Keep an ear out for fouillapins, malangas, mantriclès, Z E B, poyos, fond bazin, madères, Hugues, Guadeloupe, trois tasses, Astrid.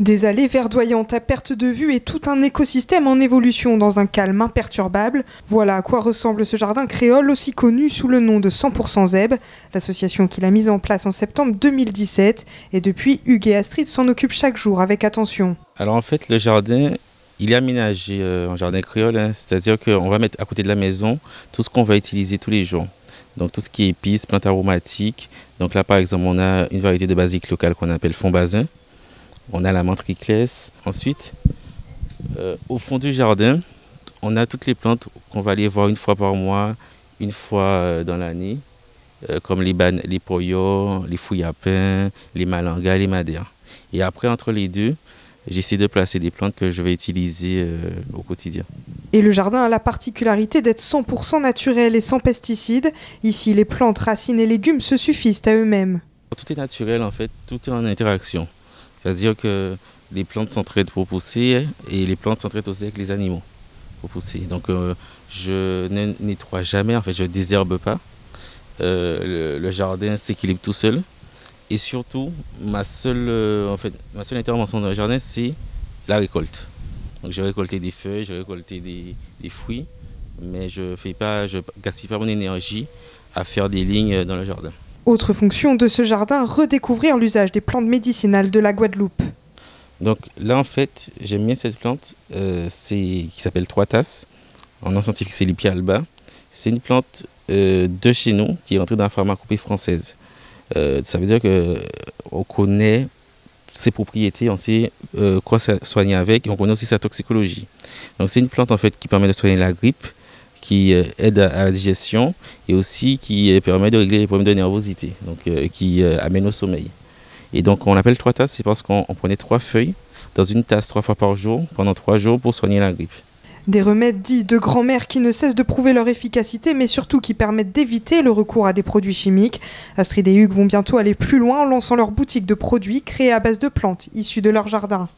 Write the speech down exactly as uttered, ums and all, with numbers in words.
Des allées verdoyantes à perte de vue et tout un écosystème en évolution dans un calme imperturbable. Voilà à quoi ressemble ce jardin créole aussi connu sous le nom de cent pour cent Z E B, l'association qu'il a mise en place en septembre deux mille dix-sept. Et depuis, Hugues et Astrid s'en occupent chaque jour avec attention. Alors en fait, le jardin, il est aménagé en jardin créole, hein, c'est-à-dire qu'on va mettre à côté de la maison tout ce qu'on va utiliser tous les jours. Donc tout ce qui est épices, plantes aromatiques. Donc là par exemple, on a une variété de basique locale qu'on appelle fond bazin. On a la mantriclès. Ensuite, euh, au fond du jardin, on a toutes les plantes qu'on va aller voir une fois par mois, une fois euh, dans l'année, euh, comme les, les poyos, les fouillapins, les malangas, les madères. Et après, entre les deux, j'essaie de placer des plantes que je vais utiliser euh, au quotidien. Et le jardin a la particularité d'être cent pour cent naturel et sans pesticides. Ici, les plantes, racines et légumes se suffisent à eux-mêmes. Tout est naturel en fait, tout est en interaction. C'est-à-dire que les plantes s'entraident pour pousser et les plantes s'entraident aussi avec les animaux pour pousser. Donc euh, je ne nettoie jamais, en fait, je ne désherbe pas. Euh, le, le jardin s'équilibre tout seul. Et surtout, ma seule, euh, en fait, ma seule intervention dans le jardin, c'est la récolte. Donc j'ai récolté des feuilles, j'ai récolté des, des fruits, mais je ne gaspille pas mon énergie à faire des lignes dans le jardin. Autre fonction de ce jardin, redécouvrir l'usage des plantes médicinales de la Guadeloupe. Donc là en fait, j'aime bien cette plante euh, qui s'appelle trois tasses. En nom scientifique, c'est l'Hippia alba. C'est une plante euh, de chez nous qui est entrée dans la pharmacopée française. Euh, ça veut dire qu'on connaît ses propriétés, on sait euh, quoi soigner avec et on connaît aussi sa toxicologie. Donc c'est une plante en fait qui permet de soigner la grippe, qui aide à la digestion et aussi qui permet de régler les problèmes de nervosité, donc euh, qui euh, amène au sommeil. Et donc on l'appelle trois tasses, c'est parce qu'on prenait trois feuilles dans une tasse trois fois par jour, pendant trois jours pour soigner la grippe. Des remèdes dits de grand-mère qui ne cessent de prouver leur efficacité, mais surtout qui permettent d'éviter le recours à des produits chimiques. Astrid et Hugues vont bientôt aller plus loin en lançant leur boutique de produits créés à base de plantes issues de leur jardin.